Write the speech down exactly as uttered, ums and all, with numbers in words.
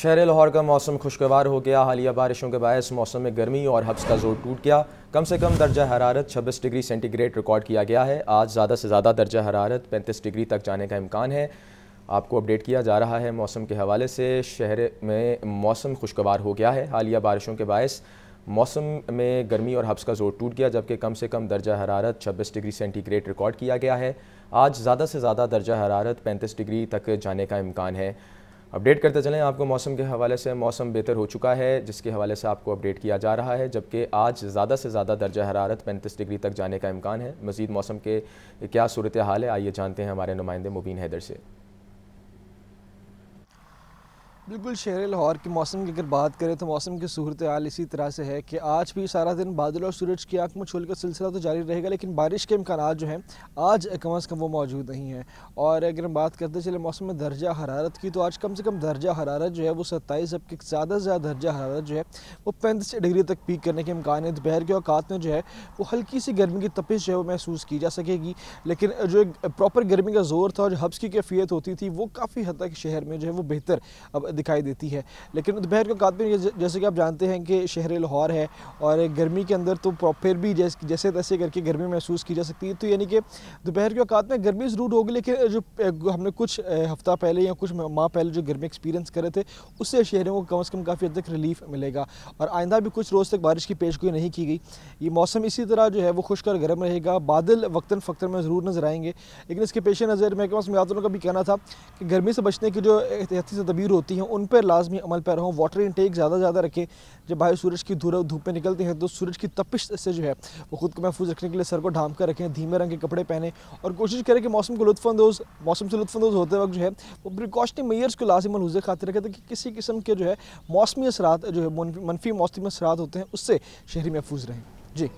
शहर लाहौर का मौसम खुशगवार हो गया। हालिया बारिशों के बायस मौसम में गर्मी और हब्स का जोर टूट गया। कम से कम दर्जा हरारत छब्बीस डिग्री सेंटीग्रेड रिकॉर्ड किया गया है। आज ज़्यादा से ज़्यादा दर्जा हरारत पैंतीस डिग्री तक जाने का इम्कान है। आपको अपडेट किया जा रहा है मौसम के हवाले से। शहर में मौसम खुशगवार हो गया है। हालिया बारिशों के बायस मौसम में गर्मी और हब्स का जोर टूट गया, जबकि कम से कम दर्जा हरारत छब्बीस डिग्री सेंटीग्रेड रिकॉर्ड किया गया है। आज ज़्यादा से ज़्यादा दर्जा हरारत पैंतीस डिग्री तक जाने का इम्कान है। अपडेट करते चलें आपको मौसम के हवाले से। मौसम बेहतर हो चुका है, जिसके हवाले से आपको अपडेट किया जा रहा है, जबकि आज ज़्यादा से ज़्यादा दर्जा हरारत पैंतीस डिग्री तक जाने का इम्कान है। मज़ीद मौसम के क्या सूरत हाल है, आइए जानते हैं हमारे नुमाइंदे मुबीन हैदर से। बिल्कुल, शहर लाहौर के मौसम की अगर बात करें तो मौसम की सूरत हाल इसी तरह से है कि आज भी सारा दिन बादल और सूरज की आंख में छुल का सिलसिला तो जारी रहेगा, लेकिन बारिश के इम्कान जो हैं आज कम अज़ कम वो मौजूद नहीं है। और अगर हम बात करते चले मौसम में दर्जा हरारत की, तो आज कम से कम दर्जा हरारत जो है वो सत्ताईस, जबकि ज़्यादा से ज़्यादा दर्जा हरारत जो है वो पैंतीस डिग्री तक पीक करने के इम्कान है। दोपहर के औकात में जो है वो हल्की सी गर्मी की तपिश जो है वो महसूस की जा सकेगी, लेकिन जो प्रॉपर गर्मी का जोर था और हब्स की कैफियत होती थी वो काफ़ी हद तक शहर में जो है वो बेहतर अब दिखाई देती है। लेकिन दोपहर के औकात में जैसे कि आप जानते हैं कि शहर लाहौर है और गर्मी के अंदर तो प्रॉपर भी जैसे जैसे तैसे करके गर्मी महसूस की जा सकती है। तो यानी कि दोपहर के औकात में गर्मी ज़रूर होगी, लेकिन जो हमने कुछ हफ्ता पहले या कुछ माह पहले जो गर्मी एक्सपीरियंस करे थे उससे शहरों को कम से कम काफ़ी हद तक रिलीफ मिलेगा। और आइंदा भी कुछ रोज़ तक बारिश की पेशगोई नहीं की गई। ये मौसम इसी तरह जो है वो खुश्क और गर्म रहेगा। बादल वक्ता फ़क्ता में ज़रूर नज़र आएंगे, लेकिन इसके पेश नज़र महकमा मौसमियात का भी कहना था कि गर्मी से बचने की जो एहतियाती तदबीर होती हैं उन पर लाजमी अमल पैरा हों। वाटर इंटेक ज़्यादा ज़्यादा रखें। जब भाई सूरज की धूल धूप में निकलते हैं तो सूरज की तपिश से जो है वो खुद को महफूज रखने के लिए सर को ढांप कर रखें, धीमे रंग के कपड़े पहने और कोशिश करें कि मौसम को लुत्फानंदोज़ मौसम से लुत्फानंदोज़ होते वक्त जो है वो प्रिकॉशनरी मेयर्स को लाजमी मलहूज़ खातिर रखें, ताकि किसी किस्म के जो है मौसमी असरात जो है मनफी मौसमी असरात होते हैं उससे शहरी महफूज रहें। जी।